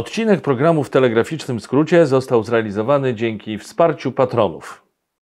Odcinek programu w telegraficznym skrócie został zrealizowany dzięki wsparciu patronów.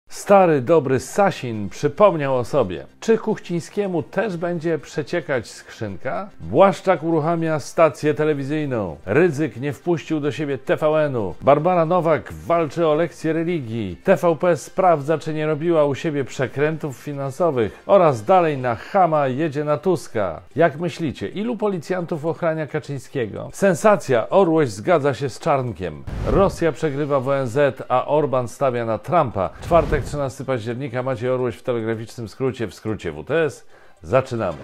Stary, dobry Sasin przypomniał o sobie. Czy Kuchcińskiemu też będzie przeciekać skrzynka? Błaszczak uruchamia stację telewizyjną. Rydzyk nie wpuścił do siebie TVN-u. Barbara Nowak walczy o lekcję religii. TVP sprawdza, czy nie robiła u siebie przekrętów finansowych. Oraz dalej na chama jedzie na Tuska. Jak myślicie, ilu policjantów ochrania Kaczyńskiego? Sensacja, Orłoś zgadza się z Czarnkiem. Rosja przegrywa w ONZ, a Orban stawia na Trumpa. Czwartek, 13 października, Maciej Orłoś w telegraficznym skrócie, w skrócie WTS. Zaczynamy.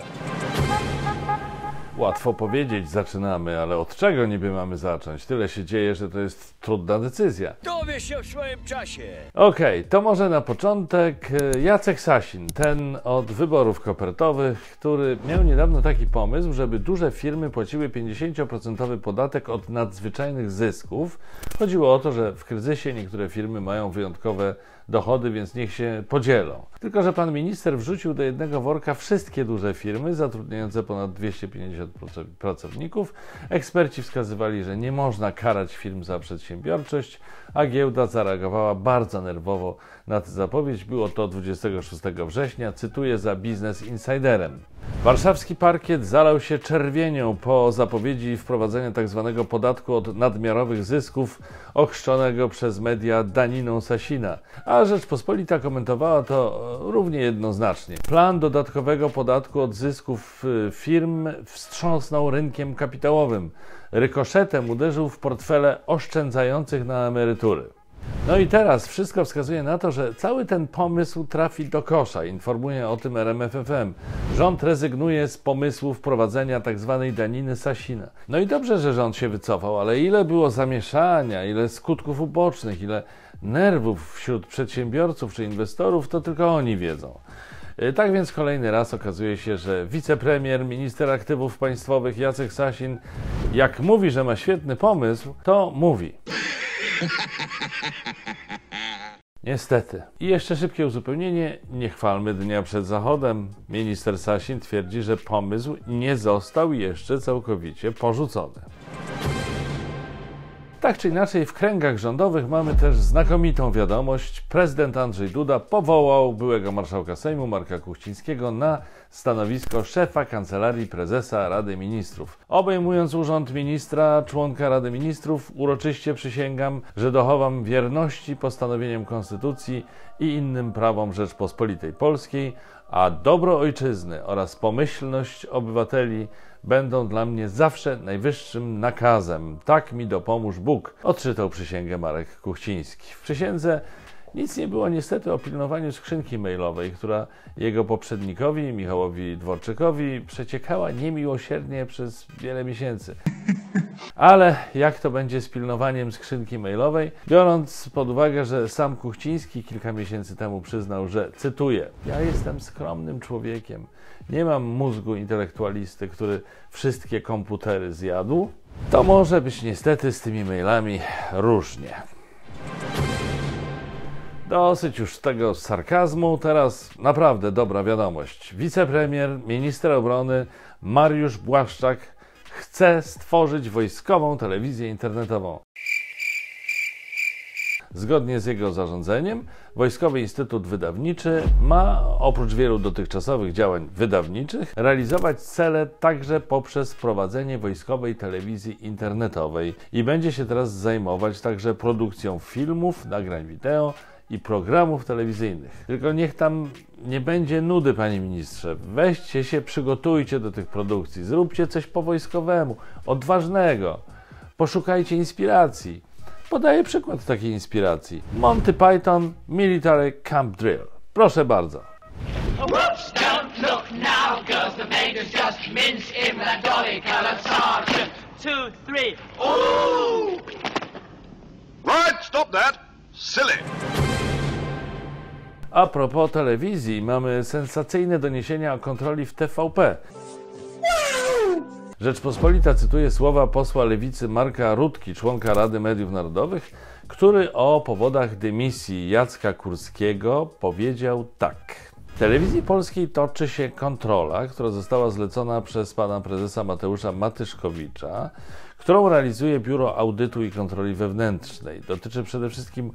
Łatwo powiedzieć, zaczynamy, ale od czego niby mamy zacząć? Tyle się dzieje, że to jest trudna decyzja. Dowie się w swoim czasie. Okej, to może na początek Jacek Sasin, ten od wyborów kopertowych, który miał niedawno taki pomysł, żeby duże firmy płaciły 50% podatek od nadzwyczajnych zysków. Chodziło o to, że w kryzysie niektóre firmy mają wyjątkowe dochody, więc niech się podzielą. Tylko że pan minister wrzucił do jednego worka wszystkie duże firmy zatrudniające ponad 250 pracowników. Eksperci wskazywali, że nie można karać firm za przedsiębiorczość, a giełda zareagowała bardzo nerwowo na tę zapowiedź. Było to 26 września, cytuję za Business Insiderem. Warszawski parkiet zalał się czerwienią po zapowiedzi wprowadzenia tzw. podatku od nadmiarowych zysków ochrzczonego przez media daniną Sasina, a Rzeczpospolita komentowała to równie jednoznacznie. Plan dodatkowego podatku od zysków firm wstrząsnął rynkiem kapitałowym. Rykoszetem uderzył w portfele oszczędzających na emerytury. No i teraz wszystko wskazuje na to, że cały ten pomysł trafi do kosza, informuje o tym RMF FM. Rząd rezygnuje z pomysłu wprowadzenia tzw. daniny Sasina. No i dobrze, że rząd się wycofał, ale ile było zamieszania, ile skutków ubocznych, ile nerwów wśród przedsiębiorców czy inwestorów, to tylko oni wiedzą. Tak więc kolejny raz okazuje się, że wicepremier, minister aktywów państwowych Jacek Sasin, jak mówi, że ma świetny pomysł, to mówi. Niestety. I jeszcze szybkie uzupełnienie, nie chwalmy dnia przed zachodem. Minister Sasin twierdzi, że pomysł nie został jeszcze całkowicie porzucony. Tak czy inaczej, w kręgach rządowych mamy też znakomitą wiadomość. Prezydent Andrzej Duda powołał byłego marszałka Sejmu Marka Kuchcińskiego na stanowisko szefa Kancelarii Prezesa Rady Ministrów. Obejmując urząd ministra, członka Rady Ministrów, uroczyście przysięgam, że dochowam wierności postanowieniom Konstytucji i innym prawom Rzeczpospolitej Polskiej, a dobro ojczyzny oraz pomyślność obywateli będą dla mnie zawsze najwyższym nakazem. Tak mi dopomóż Bóg, odczytał przysięgę Marek Kuchciński. W przysiędze nic nie było niestety o pilnowaniu skrzynki mailowej, która jego poprzednikowi, Michałowi Dworczykowi, przeciekała niemiłosiernie przez wiele miesięcy. Ale jak to będzie z pilnowaniem skrzynki mailowej? Biorąc pod uwagę, że sam Kuchciński kilka miesięcy temu przyznał, że, cytuję, ja jestem skromnym człowiekiem, nie mam mózgu intelektualisty, który wszystkie komputery zjadł, to może być niestety z tymi mailami różnie. Dosyć już tego sarkazmu, teraz naprawdę dobra wiadomość. Wicepremier, minister obrony Mariusz Błaszczak chce stworzyć wojskową telewizję internetową. Zgodnie z jego zarządzeniem Wojskowy Instytut Wydawniczy ma, oprócz wielu dotychczasowych działań wydawniczych, realizować cele także poprzez prowadzenie wojskowej telewizji internetowej i będzie się teraz zajmować także produkcją filmów, nagrań wideo i programów telewizyjnych. Tylko niech tam nie będzie nudy, panie ministrze. Weźcie się, przygotujcie do tych produkcji. Zróbcie coś po wojskowemu, odważnego. Poszukajcie inspiracji. Podaję przykład takiej inspiracji. Monty Python Military Camp Drill. Proszę bardzo. Right, stop that. Silly. A propos telewizji, mamy sensacyjne doniesienia o kontroli w TVP. Rzeczpospolita cytuje słowa posła Lewicy Marka Rutki, członka Rady Mediów Narodowych, który o powodach dymisji Jacka Kurskiego powiedział tak. W telewizji polskiej toczy się kontrola, która została zlecona przez pana prezesa Mateusza Matyszkowicza, którą realizuje Biuro Audytu i Kontroli Wewnętrznej. Dotyczy przede wszystkim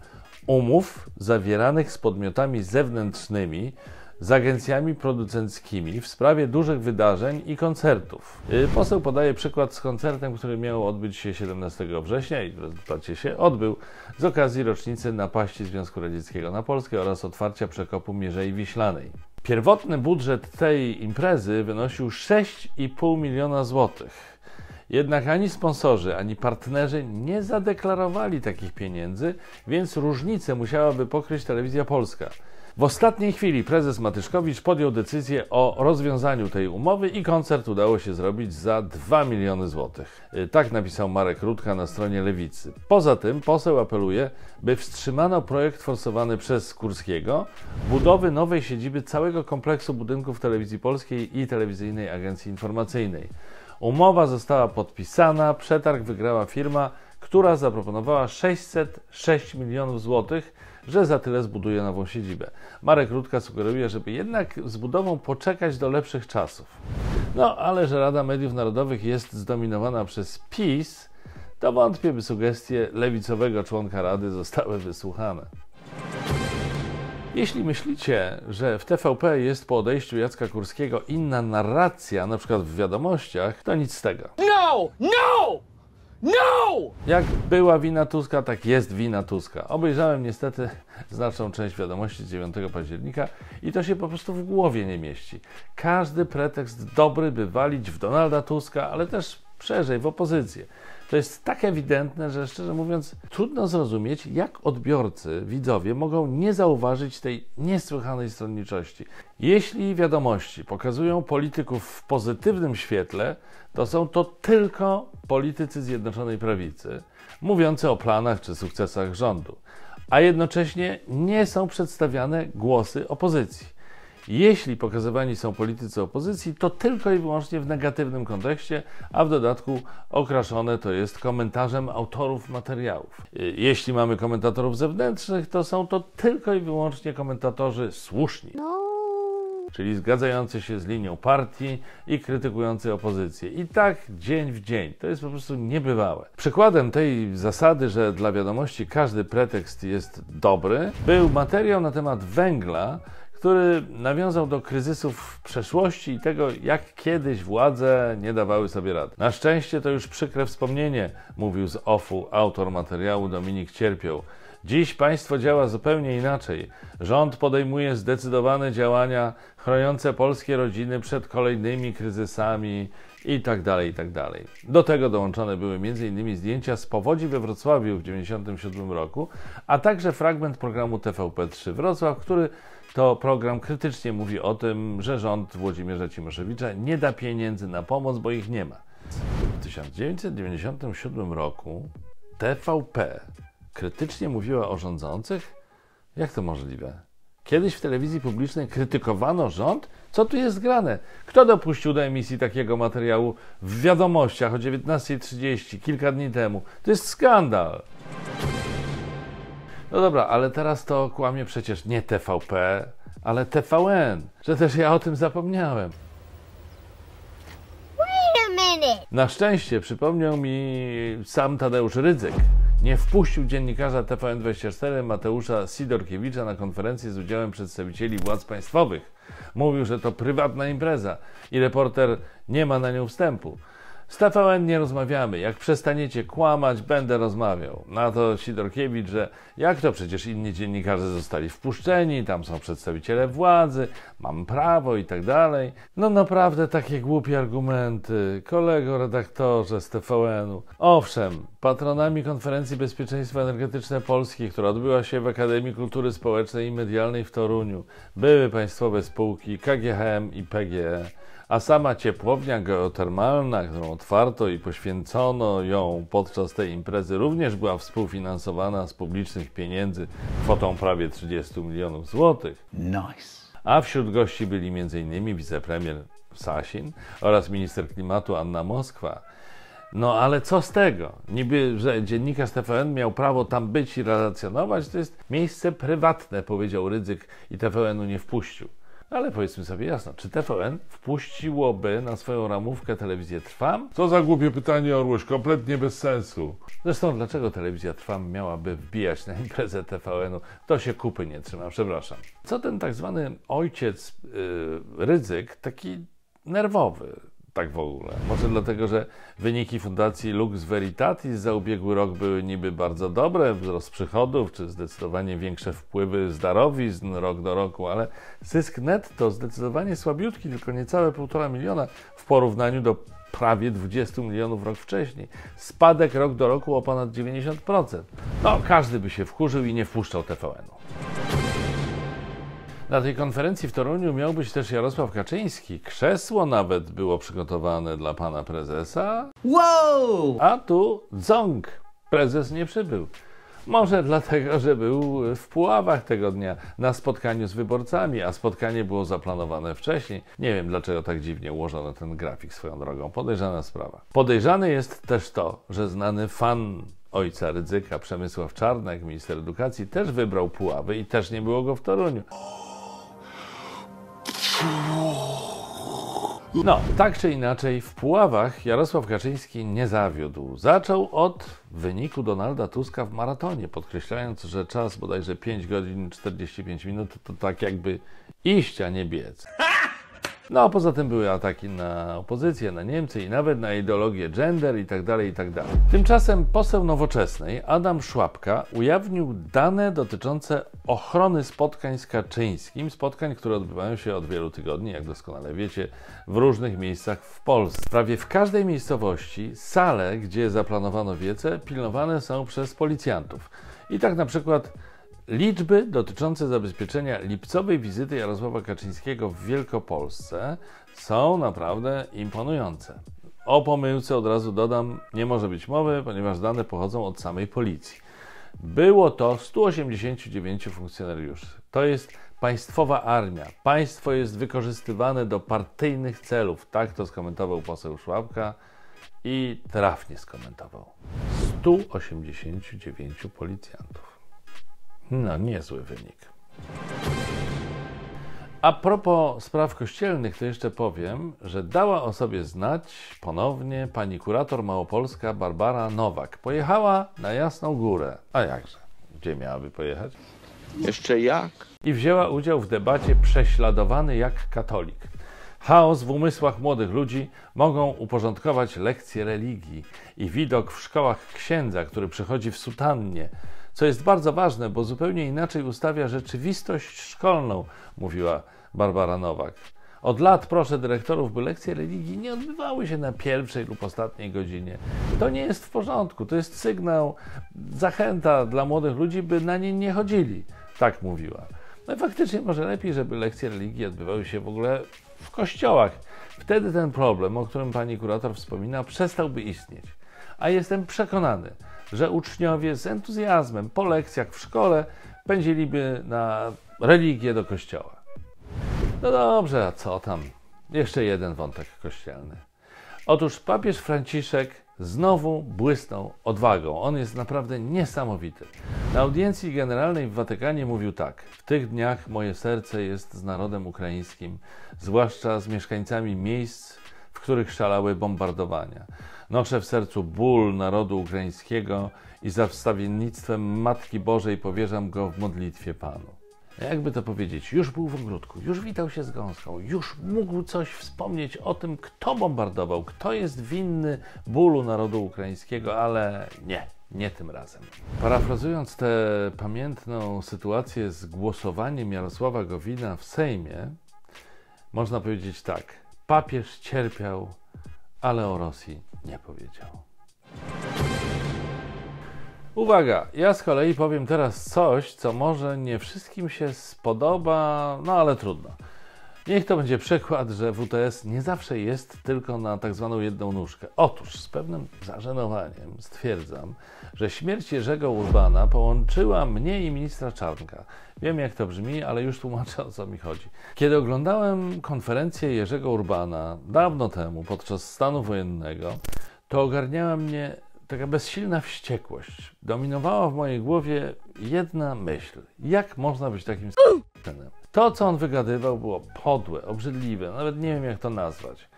umów zawieranych z podmiotami zewnętrznymi, z agencjami producenckimi w sprawie dużych wydarzeń i koncertów. Poseł podaje przykład z koncertem, który miał odbyć się 17 września i w rezultacie się odbył z okazji rocznicy napaści Związku Radzieckiego na Polskę oraz otwarcia przekopu Mierzei Wiślanej. Pierwotny budżet tej imprezy wynosił 6,5 miliona złotych. Jednak ani sponsorzy, ani partnerzy nie zadeklarowali takich pieniędzy, więc różnicę musiałaby pokryć Telewizja Polska. W ostatniej chwili prezes Matyszkowicz podjął decyzję o rozwiązaniu tej umowy i koncert udało się zrobić za 2 miliony złotych. Tak napisał Marek Rutka na stronie Lewicy. Poza tym poseł apeluje, by wstrzymano projekt forsowany przez Kurskiego budowy nowej siedziby całego kompleksu budynków Telewizji Polskiej i Telewizyjnej Agencji Informacyjnej. Umowa została podpisana, przetarg wygrała firma, która zaproponowała 606 milionów złotych, że za tyle zbuduje nową siedzibę. Marek Rutka sugeruje, żeby jednak z budową poczekać do lepszych czasów. No, ale że Rada Mediów Narodowych jest zdominowana przez PiS, to wątpię, by sugestie lewicowego członka Rady zostały wysłuchane. Jeśli myślicie, że w TVP jest po odejściu Jacka Kurskiego inna narracja, na przykład w wiadomościach, to nic z tego. No! No! No! Jak była wina Tuska, tak jest wina Tuska. Obejrzałem niestety znaczną część wiadomości z 9 października i to się po prostu w głowie nie mieści. Każdy pretekst dobry, by walić w Donalda Tuska, ale też szerzej w opozycję. To jest tak ewidentne, że szczerze mówiąc trudno zrozumieć, jak odbiorcy, widzowie mogą nie zauważyć tej niesłychanej stronniczości. Jeśli wiadomości pokazują polityków w pozytywnym świetle, to są to tylko politycy Zjednoczonej Prawicy, mówiący o planach czy sukcesach rządu, a jednocześnie nie są przedstawiane głosy opozycji. Jeśli pokazywani są politycy opozycji, to tylko i wyłącznie w negatywnym kontekście, a w dodatku okraszone to jest komentarzem autorów materiałów. Jeśli mamy komentatorów zewnętrznych, to są to tylko i wyłącznie komentatorzy słuszni, czyli zgadzający się z linią partii i krytykujący opozycję. I tak dzień w dzień. To jest po prostu niebywałe. Przykładem tej zasady, że dla wiadomości każdy pretekst jest dobry, był materiał na temat węgla, który nawiązał do kryzysów w przeszłości i tego, jak kiedyś władze nie dawały sobie rady. Na szczęście to już przykre wspomnienie, mówił z OFU autor materiału Dominik Cierpioł. Dziś państwo działa zupełnie inaczej. Rząd podejmuje zdecydowane działania chroniące polskie rodziny przed kolejnymi kryzysami itd., itd. Do tego dołączone były m.in. zdjęcia z powodzi we Wrocławiu w 1997 roku, a także fragment programu TVP3 Wrocław, który to program krytycznie mówi o tym, że rząd Włodzimierza Cimoszewicza nie da pieniędzy na pomoc, bo ich nie ma. W 1997 roku TVP krytycznie mówiła o rządzących? Jak to możliwe? Kiedyś w telewizji publicznej krytykowano rząd? Co tu jest grane? Kto dopuścił do emisji takiego materiału w wiadomościach o 19:30 kilka dni temu? To jest skandal! No dobra, ale teraz to kłamie przecież nie TVP, ale TVN, że też ja o tym zapomniałem. Na szczęście przypomniał mi sam Tadeusz Rydzyk. Nie wpuścił dziennikarza TVN24 Mateusza Sidorkiewicza na konferencję z udziałem przedstawicieli władz państwowych. Mówił, że to prywatna impreza i reporter nie ma na nią wstępu. Z TVN nie rozmawiamy. Jak przestaniecie kłamać, będę rozmawiał. Na to Sidorkiewicz, że jak to przecież inni dziennikarze zostali wpuszczeni, tam są przedstawiciele władzy, mam prawo i tak dalej. No naprawdę takie głupie argumenty, kolego redaktorze z TVN-u. Owszem, patronami Konferencji Bezpieczeństwa Energetyczne Polski, która odbyła się w Akademii Kultury Społecznej i Medialnej w Toruniu, były państwowe spółki KGHM i PGE. A sama ciepłownia geotermalna, którą otwarto i poświęcono ją podczas tej imprezy, również była współfinansowana z publicznych pieniędzy kwotą prawie 30 milionów złotych. Nice. A wśród gości byli m.in. wicepremier Sasin oraz minister klimatu Anna Moskwa. No ale co z tego? Niby, że dziennikarz TVN miał prawo tam być i relacjonować, to jest miejsce prywatne, powiedział Rydzyk i TVN-u nie wpuścił. Ale powiedzmy sobie jasno, czy TVN wpuściłoby na swoją ramówkę telewizję Trwam? Co za głupie pytanie, Orłoś, kompletnie bez sensu. Zresztą dlaczego telewizja Trwam miałaby wbijać na imprezę TVN-u? To się kupy nie trzyma, przepraszam. Co ten tak zwany ojciec Rydzyk, taki nerwowy? Tak w ogóle. Może dlatego, że wyniki fundacji Lux Veritatis za ubiegły rok były niby bardzo dobre, wzrost przychodów czy zdecydowanie większe wpływy z darowizn rok do roku, ale zysk netto zdecydowanie słabiutki, tylko niecałe 1,5 miliona w porównaniu do prawie 20 milionów rok wcześniej. Spadek rok do roku o ponad 90%. No, każdy by się wkurzył i nie wpuszczał TVN-u. Na tej konferencji w Toruniu miał być też Jarosław Kaczyński. Krzesło nawet było przygotowane dla pana prezesa. Wow! A tu dzong. Prezes nie przybył. Może dlatego, że był w Puławach tego dnia na spotkaniu z wyborcami, a spotkanie było zaplanowane wcześniej. Nie wiem, dlaczego tak dziwnie ułożono ten grafik swoją drogą. Podejrzana sprawa. Podejrzane jest też to, że znany fan ojca Rydzyka, Przemysław Czarnek, minister edukacji, też wybrał Puławy i też nie było go w Toruniu. No, tak czy inaczej, w Puławach Jarosław Kaczyński nie zawiódł. Zaczął od wyniku Donalda Tuska w maratonie, podkreślając, że czas bodajże 5 godzin 45 minut to tak jakby iść, a nie biec. No, a poza tym były ataki na opozycję, na Niemcy i nawet na ideologię gender itd., itd. Tymczasem poseł Nowoczesnej Adam Szłabka ujawnił dane dotyczące ochrony spotkań z Kaczyńskim, spotkań, które odbywają się od wielu tygodni, jak doskonale wiecie, w różnych miejscach w Polsce. Prawie w każdej miejscowości sale, gdzie zaplanowano wiece, pilnowane są przez policjantów. I tak na przykład liczby dotyczące zabezpieczenia lipcowej wizyty Jarosława Kaczyńskiego w Wielkopolsce są naprawdę imponujące. O pomyłce od razu dodam, nie może być mowy, ponieważ dane pochodzą od samej policji. Było to 189 funkcjonariuszy. To jest państwowa armia. Państwo jest wykorzystywane do partyjnych celów. Tak to skomentował poseł Szłabka i trafnie skomentował. 189 policjantów. No, niezły wynik. A propos spraw kościelnych, to jeszcze powiem, że dała o sobie znać ponownie pani kurator małopolska Barbara Nowak. Pojechała na Jasną Górę. A jakże? Gdzie miałaby pojechać? Jeszcze jak? I wzięła udział w debacie Prześladowany jak katolik. Chaos w umysłach młodych ludzi mogą uporządkować lekcje religii i widok w szkołach księdza, który przychodzi w sutannie, co jest bardzo ważne, bo zupełnie inaczej ustawia rzeczywistość szkolną, mówiła Barbara Nowak. Od lat proszę dyrektorów, by lekcje religii nie odbywały się na pierwszej lub ostatniej godzinie. To nie jest w porządku, to jest sygnał, zachęta dla młodych ludzi, by na nie nie chodzili. Tak mówiła. No i faktycznie może lepiej, żeby lekcje religii odbywały się w ogóle w kościołach. Wtedy ten problem, o którym pani kurator wspomina, przestałby istnieć. A jestem przekonany, że uczniowie z entuzjazmem po lekcjach w szkole pędziliby na religię do kościoła. No dobrze, a co tam? Jeszcze jeden wątek kościelny. Otóż papież Franciszek znowu błysnął odwagą. On jest naprawdę niesamowity. Na audiencji generalnej w Watykanie mówił tak: w tych dniach moje serce jest z narodem ukraińskim, zwłaszcza z mieszkańcami miejsc, w których szalały bombardowania. Noszę w sercu ból narodu ukraińskiego i za wstawiennictwem Matki Bożej powierzam go w modlitwie Panu. Jakby to powiedzieć, już był w ogródku, już witał się z gąską, już mógł coś wspomnieć o tym, kto bombardował, kto jest winny bólu narodu ukraińskiego, ale nie. Nie tym razem. Parafrazując tę pamiętną sytuację z głosowaniem Jarosława Gowina w Sejmie, można powiedzieć tak: papież cierpiał, ale o Rosji nie powiedział. Uwaga, ja z kolei powiem teraz coś, co może nie wszystkim się spodoba, no ale trudno. Niech to będzie przykład, że WTS nie zawsze jest tylko na tak zwaną jedną nóżkę. Otóż z pewnym zażenowaniem stwierdzam, że śmierć Jerzego Urbana połączyła mnie i ministra Czarnka. Wiem, jak to brzmi, ale już tłumaczę, o co mi chodzi. Kiedy oglądałem konferencję Jerzego Urbana dawno temu, podczas stanu wojennego, to ogarniała mnie taka bezsilna wściekłość. Dominowała w mojej głowie jedna myśl. Jak można być takim s***em? To, co on wygadywał, było podłe, obrzydliwe, nawet nie wiem, jak to nazwać.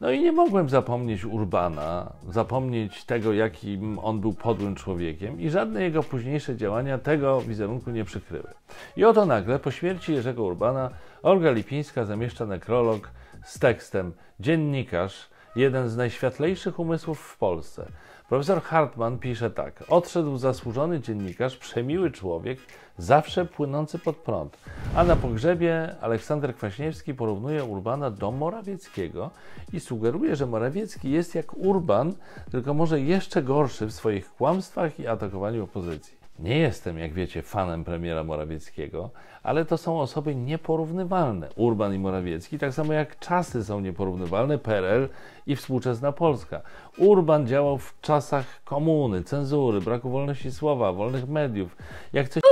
No i nie mogłem zapomnieć Urbana, zapomnieć tego, jakim on był podłym człowiekiem i żadne jego późniejsze działania tego wizerunku nie przykryły. I oto nagle, po śmierci Jerzego Urbana, Olga Lipińska zamieszcza nekrolog z tekstem: dziennikarz, jeden z najświetlejszych umysłów w Polsce. Profesor Hartman pisze tak: odszedł zasłużony dziennikarz, przemiły człowiek, zawsze płynący pod prąd. A na pogrzebie Aleksander Kwaśniewski porównuje Urbana do Morawieckiego i sugeruje, że Morawiecki jest jak Urban, tylko może jeszcze gorszy w swoich kłamstwach i atakowaniu opozycji. Nie jestem, jak wiecie, fanem premiera Morawieckiego, ale to są osoby nieporównywalne. Urban i Morawiecki, tak samo jak czasy są nieporównywalne, PRL i współczesna Polska. Urban działał w czasach komuny, cenzury, braku wolności słowa, wolnych mediów. Jak coś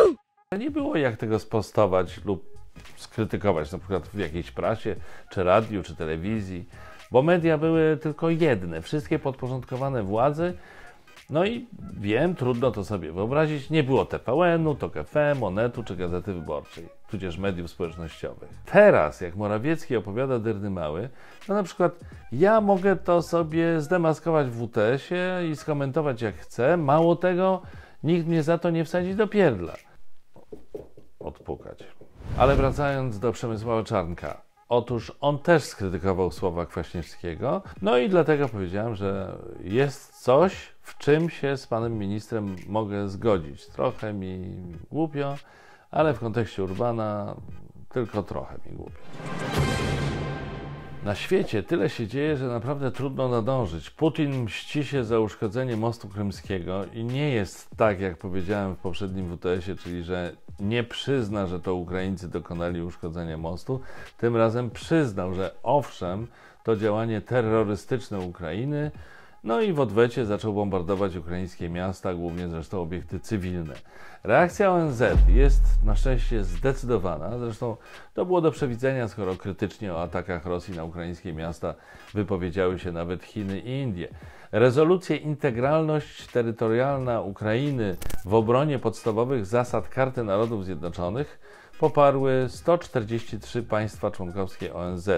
nie było, jak tego sprostować lub skrytykować, na przykład w jakiejś prasie, czy radiu, czy telewizji, bo media były tylko jedne, wszystkie podporządkowane władzy. No i wiem, trudno to sobie wyobrazić, nie było TVN-u, TOK FM, Onetu czy Gazety Wyborczej, tudzież mediów społecznościowych. Teraz, jak Morawiecki opowiada dyrny mały, to na przykład ja mogę to sobie zdemaskować w WTS-ie i skomentować jak chcę, mało tego, nikt mnie za to nie wsadzi do pierdla. Odpukać. Ale wracając do Przemysława Czarnka. Otóż on też skrytykował słowa Kwaśniewskiego, no i dlatego powiedziałem, że jest coś, w czym się z panem ministrem mogę zgodzić. Trochę mi głupio, ale w kontekście Urbana tylko trochę mi głupio. Na świecie tyle się dzieje, że naprawdę trudno nadążyć. Putin mści się za uszkodzenie mostu krymskiego i nie jest tak, jak powiedziałem w poprzednim WTS-ie, czyli że nie przyzna, że to Ukraińcy dokonali uszkodzenia mostu. Tym razem przyznał, że owszem, to działanie terrorystyczne Ukrainy. No i w odwecie zaczął bombardować ukraińskie miasta, głównie zresztą obiekty cywilne. Reakcja ONZ jest na szczęście zdecydowana, zresztą to było do przewidzenia, skoro krytycznie o atakach Rosji na ukraińskie miasta wypowiedziały się nawet Chiny i Indie. Rezolucje Integralność Terytorialna Ukrainy w obronie podstawowych zasad Karty Narodów Zjednoczonych poparły 143 państwa członkowskie ONZ.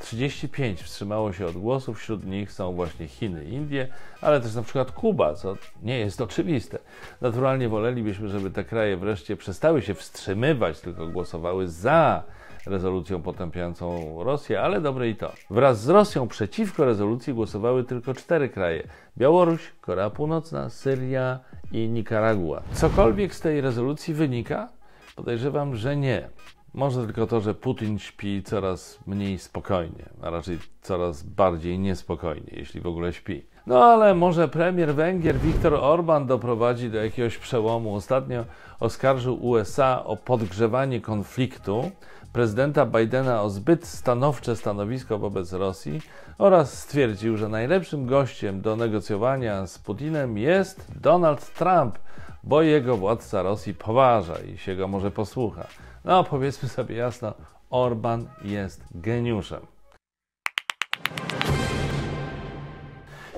35 wstrzymało się od głosu, wśród nich są właśnie Chiny, Indie, ale też na przykład Kuba, co nie jest oczywiste. Naturalnie wolelibyśmy, żeby te kraje wreszcie przestały się wstrzymywać, tylko głosowały za rezolucją potępiającą Rosję, ale dobre i to. Wraz z Rosją przeciwko rezolucji głosowały tylko 4 kraje: Białoruś, Korea Północna, Syria i Nikaragua. Cokolwiek z tej rezolucji wynika? Podejrzewam, że nie. Może tylko to, że Putin śpi coraz mniej spokojnie, a raczej coraz bardziej niespokojnie, jeśli w ogóle śpi. No ale może premier Węgier Viktor Orbán doprowadzi do jakiegoś przełomu. Ostatnio oskarżył USA o podgrzewanie konfliktu, prezydenta Bidena o zbyt stanowcze stanowisko wobec Rosji oraz stwierdził, że najlepszym gościem do negocjowania z Putinem jest Donald Trump, bo jego władca Rosji poważa i się go może posłucha. No, powiedzmy sobie jasno, Orban jest geniuszem.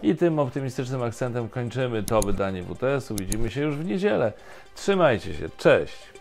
I tym optymistycznym akcentem kończymy to wydanie WTS-u. Widzimy się już w niedzielę. Trzymajcie się, cześć!